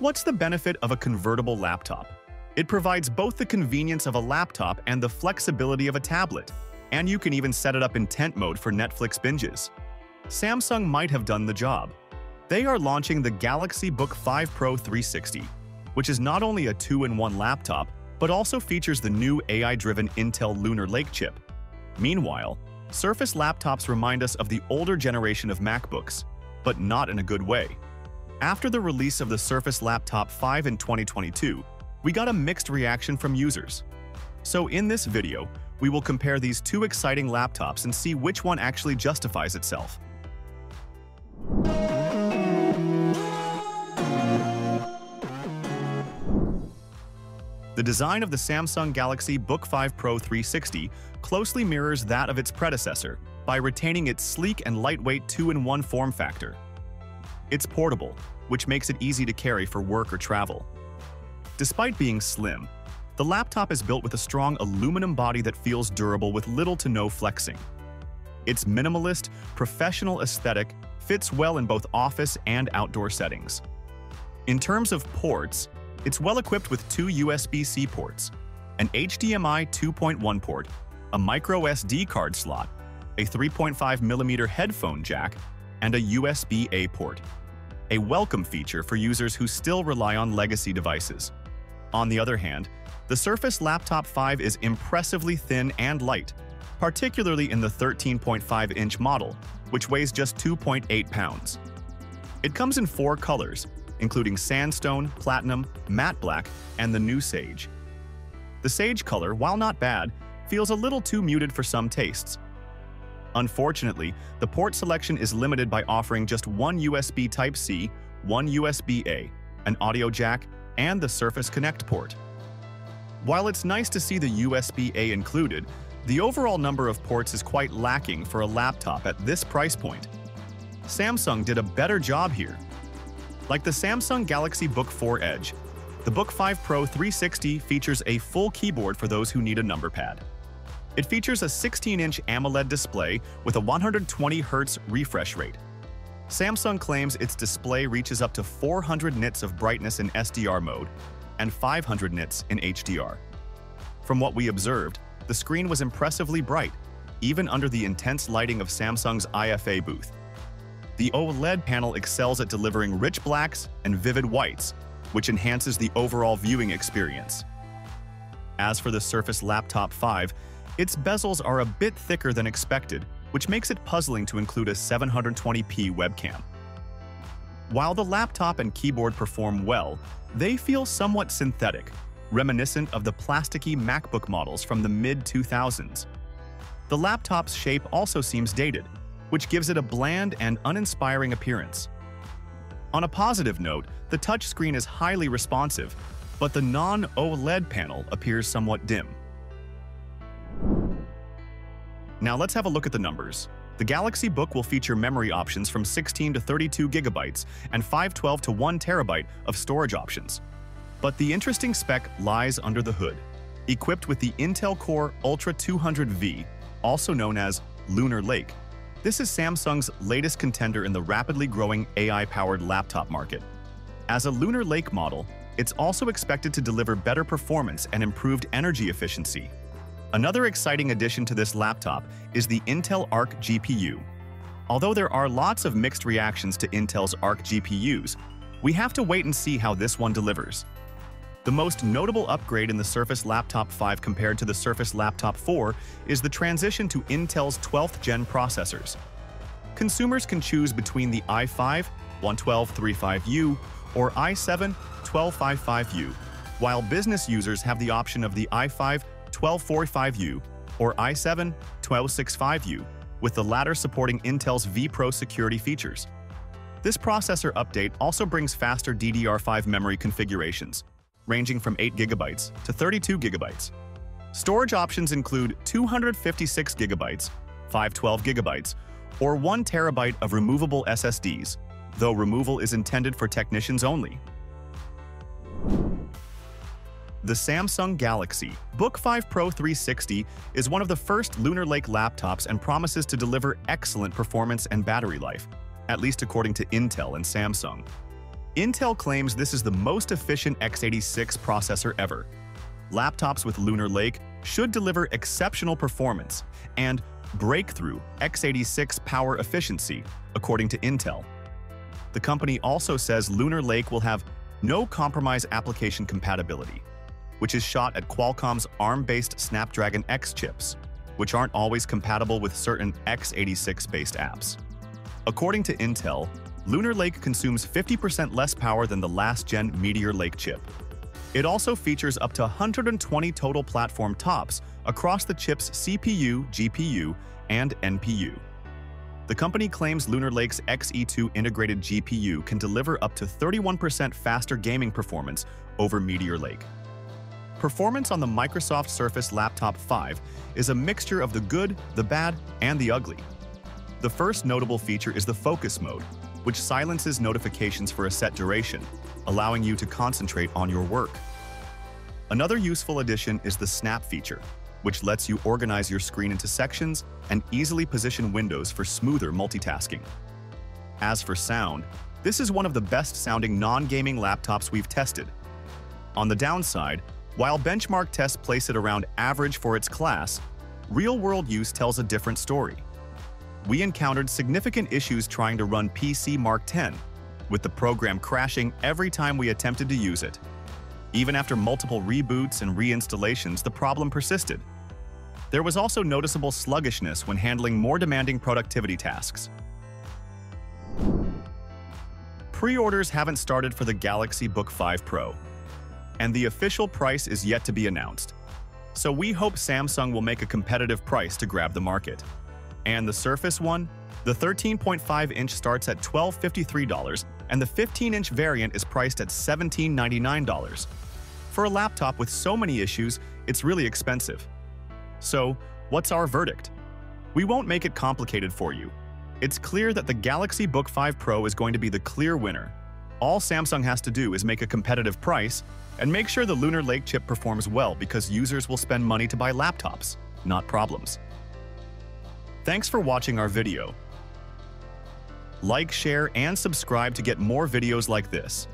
What's the benefit of a convertible laptop? It provides both the convenience of a laptop and the flexibility of a tablet, and you can even set it up in tent mode for Netflix binges. Samsung might have done the job. They are launching the Galaxy Book 5 Pro 360, which is not only a two-in-one laptop, but also features the new AI-driven Intel Lunar Lake chip. Meanwhile, Surface laptops remind us of the older generation of MacBooks, but not in a good way. After the release of the Surface Laptop 5 in 2022, we got a mixed reaction from users. So in this video, we will compare these two exciting laptops and see which one actually justifies itself. The design of the Samsung Galaxy Book 5 Pro 360 closely mirrors that of its predecessor by retaining its sleek and lightweight two-in-one form factor. It's portable, which makes it easy to carry for work or travel. Despite being slim, the laptop is built with a strong aluminum body that feels durable with little to no flexing. Its minimalist, professional aesthetic fits well in both office and outdoor settings. In terms of ports, it's well equipped with two USB-C ports, an HDMI 2.1 port, a micro SD card slot, a 3.5mm headphone jack, and a USB-A port, a welcome feature for users who still rely on legacy devices. On the other hand, the Surface Laptop 5 is impressively thin and light, particularly in the 13.5-inch model, which weighs just 2.8 pounds. It comes in four colors, including sandstone, platinum, matte black, and the new sage. The sage color, while not bad, feels a little too muted for some tastes. Unfortunately, the port selection is limited by offering just one USB Type-C, one USB-A, an audio jack, and the Surface Connect port. While it's nice to see the USB-A included, the overall number of ports is quite lacking for a laptop at this price point. Samsung did a better job here. Like the Samsung Galaxy Book 4 Edge, the Book 5 Pro 360 features a full keyboard for those who need a number pad. It features a 16-inch AMOLED display with a 120Hz refresh rate. Samsung claims its display reaches up to 400 nits of brightness in SDR mode and 500 nits in HDR. From what we observed, the screen was impressively bright, even under the intense lighting of Samsung's IFA booth. The OLED panel excels at delivering rich blacks and vivid whites, which enhances the overall viewing experience. As for the Surface Laptop 5, its bezels are a bit thicker than expected, which makes it puzzling to include a 720p webcam. While the laptop and keyboard perform well, they feel somewhat synthetic, reminiscent of the plasticky MacBook models from the mid-2000s. The laptop's shape also seems dated, which gives it a bland and uninspiring appearance. On a positive note, the touchscreen is highly responsive, but the non-OLED panel appears somewhat dim. Now let's have a look at the numbers. The Galaxy Book will feature memory options from 16 to 32 gigabytes and 512 to 1 terabyte of storage options. But the interesting spec lies under the hood. Equipped with the Intel Core Ultra 200V, also known as Lunar Lake, this is Samsung's latest contender in the rapidly growing AI-powered laptop market. As a Lunar Lake model, it's also expected to deliver better performance and improved energy efficiency. Another exciting addition to this laptop is the Intel Arc GPU. Although there are lots of mixed reactions to Intel's Arc GPUs, we have to wait and see how this one delivers. The most notable upgrade in the Surface Laptop 5 compared to the Surface Laptop 4 is the transition to Intel's 12th gen processors. Consumers can choose between the i5 11235U or i7 1255U, while business users have the option of the i5 1245U or i7 1265U, with the latter supporting Intel's vPro security features. This processor update also brings faster DDR5 memory configurations, ranging from 8GB to 32GB. Storage options include 256GB, 512GB, or 1TB of removable SSDs, though removal is intended for technicians only. The Samsung Galaxy Book 5 Pro 360 is one of the first Lunar Lake laptops and promises to deliver excellent performance and battery life, at least according to Intel and Samsung. Intel claims this is the most efficient x86 processor ever. Laptops with Lunar Lake should deliver exceptional performance and breakthrough x86 power efficiency, according to Intel. The company also says Lunar Lake will have no compromise application compatibility, which is shot at Qualcomm's ARM-based Snapdragon X chips, which aren't always compatible with certain x86-based apps. According to Intel, Lunar Lake consumes 50% less power than the last-gen Meteor Lake chip. It also features up to 120 total platform tops across the chip's CPU, GPU, and NPU. The company claims Lunar Lake's XE2 integrated GPU can deliver up to 31% faster gaming performance over Meteor Lake. Performance on the Microsoft Surface Laptop 5 is a mixture of the good, the bad, and the ugly. The first notable feature is the focus mode, which silences notifications for a set duration, allowing you to concentrate on your work. Another useful addition is the Snap feature, which lets you organize your screen into sections and easily position windows for smoother multitasking. As for sound, this is one of the best-sounding non-gaming laptops we've tested. On the downside, while benchmark tests place it around average for its class, real-world use tells a different story. We encountered significant issues trying to run PCMark 10, with the program crashing every time we attempted to use it. Even after multiple reboots and reinstallations, the problem persisted. There was also noticeable sluggishness when handling more demanding productivity tasks. Pre-orders haven't started for the Galaxy Book 5 Pro, and the official price is yet to be announced. So we hope Samsung will make a competitive price to grab the market. And the Surface one? The 13.5-inch starts at $1,253, and the 15-inch variant is priced at $1,799. For a laptop with so many issues, it's really expensive. So, what's our verdict? We won't make it complicated for you. It's clear that the Galaxy Book 5 Pro is going to be the clear winner. All Samsung has to do is make a competitive price and make sure the Lunar Lake chip performs well, because users will spend money to buy laptops, not problems. Thanks for watching our video. Like, share, and subscribe to get more videos like this.